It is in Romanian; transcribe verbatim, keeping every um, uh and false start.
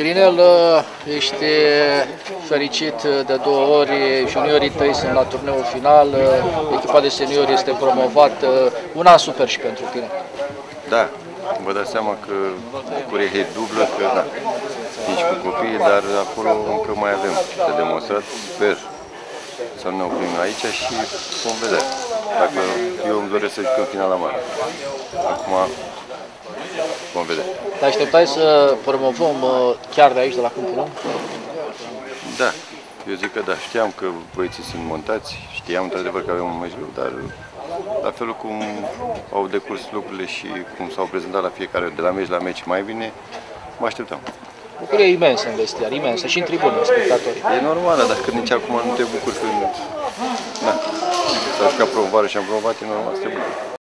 Irinel, ești fericit de două ori, juniorii tăi sunt la turneul final, echipa de seniori este promovată, un an super și pentru tine. Da, vă dați seama că bucuria e dublă, că da, nici cu copiii, dar acolo încă mai avem de demonstrat, sper să nu ne oprim aici și vom vedea. Dacă eu îmi doresc să jucăm finala mare. Acum vom vedea. Te așteptai să promovăm chiar de aici, de la câmpul om? Da, eu zic că da. Știam că băieții sunt montați, știam într-adevăr că avem un meci greu, dar la felul cum au decurs lucrurile și cum s-au prezentat la fiecare, de la meci la meci mai bine, mă așteptam. Bucuria e imensă în vestiar, imensă și în tribune, spectatorii. E normală, dacă nici acum nu te bucuri când... Da, s-a jucat promovare și am promovat, e normal să te bucuri.